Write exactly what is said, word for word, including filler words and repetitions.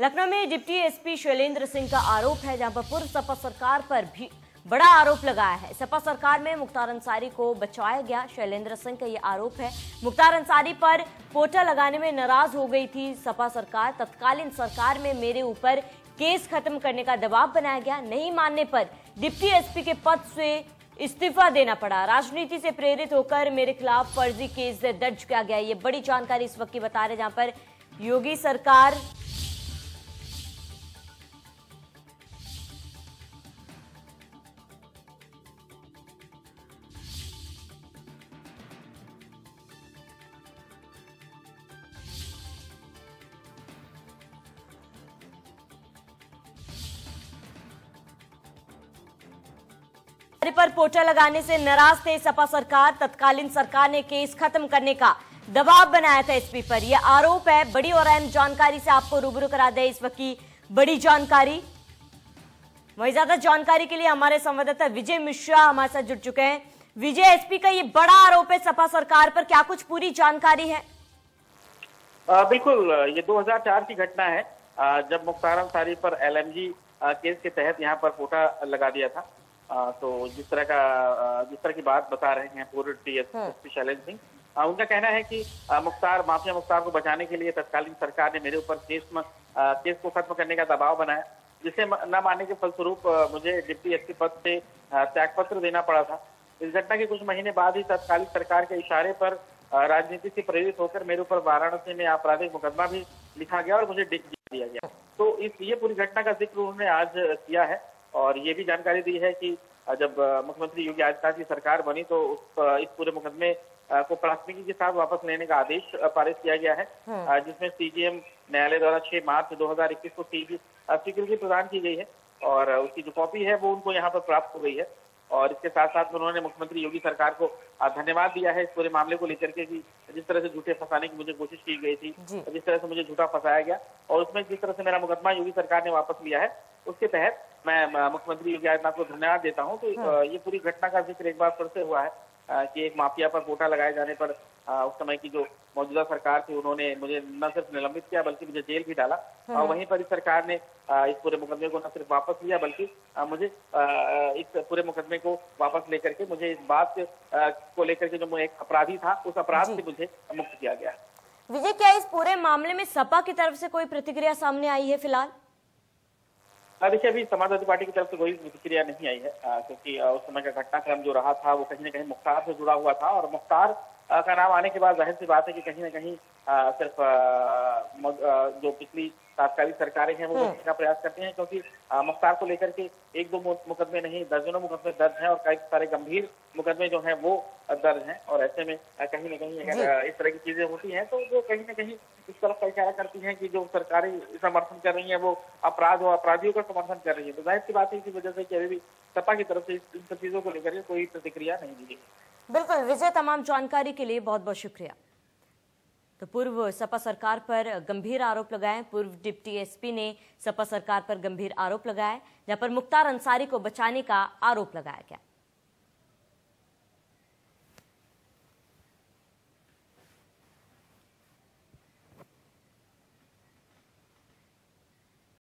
लखनऊ में deputy SP Shailendra Singh का आरोप है, जहां पर पूर्व सपा सरकार पर भी बड़ा आरोप लगाया है। सपा सरकार में मुख्तार अंसारी को बचाया गया, शैलेंद्र सिंह का ये आरोप है। मुख्तार अंसारी पर पोटा लगाने में नाराज हो गई थी सपा सरकार। तत्कालीन सरकार में मेरे ऊपर केस खत्म करने का दबाव बनाया गया, नहीं मानने पर डिप्टी एसपी के पद से इस्तीफा देना पड़ा। राजनीति से प्रेरित होकर मेरे खिलाफ फर्जी केस दर्ज किया गया। ये बड़ी जानकारी इस वक्त की बता रहे, जहां पर योगी सरकार पर पोटा लगाने से नाराज थे सपा सरकार। तत्कालीन सरकार ने केस खत्म करने का दबाव बनाया था एसपी पर, यह आरोप है। बड़ी और अहम जानकारी से आपको रूबरू करा दे इस वक्त की बड़ी जानकारी। वही ज्यादा जानकारी के लिए हमारे संवाददाता विजय मिश्रा हमारे साथ जुड़ चुके हैं। विजय, एसपी का यह बड़ा आरोप है सपा सरकार पर, क्या कुछ पूरी जानकारी है? आ, बिल्कुल, ये दो हजार चार की घटना है, आ, जब मुख्तार अंसारी पर एल एम जी केस के तहत यहाँ पर पोटा लगा दिया था। आ, तो जिस तरह का जिस तरह की बात बता रहे हैं पूर्व डीएसपी शैलेंद्र सिंह, उनका कहना है कि मुख्तार माफिया मुख्तार को बचाने के लिए तत्कालीन सरकार ने मेरे ऊपर केस केस को खत्म करने का दबाव बनाया, जिसे न मानने के फलस्वरूप मुझे डिप्टी एसपी पद से त्यागपत्र देना पड़ा था। इस घटना के कुछ महीने बाद ही तत्कालीन सरकार के इशारे पर राजनीति से प्रेरित होकर मेरे ऊपर वाराणसी में आपराधिक मुकदमा भी लिखा गया और मुझे डिप्टी दिया गया। तो इस ये पूरी घटना का जिक्र उन्होंने आज किया है और ये भी जानकारी दी है कि जब मुख्यमंत्री योगी आदित्यनाथ की सरकार बनी तो इस पूरे मुकदमे को प्राथमिकी के साथ वापस लेने का आदेश पारित किया गया है, जिसमें सीजीएम न्यायालय द्वारा छह मार्च दो हजार इक्कीस को स्वीकृति प्रदान की गई है और उसकी जो कॉपी है वो उनको यहाँ पर प्राप्त हो गई है। और इसके साथ साथ उन्होंने मुख्यमंत्री योगी सरकार को धन्यवाद दिया है इस पूरे मामले को लेकर के, कि जिस तरह से झूठे फंसाने की मुझे कोशिश की गई थी, जिस तरह से मुझे झूठा फंसाया गया और उसमें जिस तरह से मेरा मुकदमा योगी सरकार ने वापस लिया है, उसके तहत मैं मुख्यमंत्री योगी आदित्यनाथ को धन्यवाद देता हूं। तो ये पूरी घटना का जिक्र एक बार फिर से हुआ है कि एक माफिया पर कोटा लगाए जाने पर उस समय की जो मौजूदा सरकार थी उन्होंने मुझे न सिर्फ निलंबित किया बल्कि मुझे जेल भी डाला, और वहीं पर इस सरकार ने इस पूरे मुकदमे को न सिर्फ वापस लिया बल्कि मुझे इस पूरे मुकदमे को वापस लेकर के मुझे इस बात को लेकर के जो मैं एक अपराधी था उस अपराध से मुझे मुक्त किया गया। विजय, क्या इस पूरे मामले में सपा की तरफ से कोई प्रतिक्रिया सामने आई है फिलहाल? देखिए, अभी समाजवादी पार्टी की तरफ से कोई प्रतिक्रिया नहीं आई है, क्योंकि उस समय का घटनाक्रम जो रहा था वो कहीं ना कहीं मुख्तार से जुड़ा हुआ था और मुख्तार का नाम आने के बाद जाहिर सी बात है कि कहीं ना कहीं सिर्फ जो पिछली तात्कालिक सरकारें हैं वो रोकने का प्रयास करते हैं, क्योंकि मुख्तार को लेकर के एक दो मुकदमे नहीं दर्जनों मुकदमे दर्ज हैं और कई सारे गंभीर मुकदमे जो हैं वो दर्ज हैं। और ऐसे में कहीं ना कहीं अगर इस तरह की चीजें होती हैं तो वो कहीं ना कहीं इस तरफ का इशारा करती हैं कि जो सरकारें समर्थन कर रही हैं वो अपराध और अपराधियों का समर्थन कर रही है। तो जाहिर सी बात है इसी वजह से कि अभी भी सपा की तरफ से इन सब चीजों को लेकर कोई प्रतिक्रिया नहीं दी गई। बिल्कुल विजय, तमाम जानकारी के लिए बहुत बहुत शुक्रिया। तो पूर्व सपा सरकार पर गंभीर आरोप लगाए, पूर्व डिप्टी एसपी ने सपा सरकार पर गंभीर आरोप लगाए, जहां पर मुख्तार अंसारी को बचाने का आरोप लगाया गया।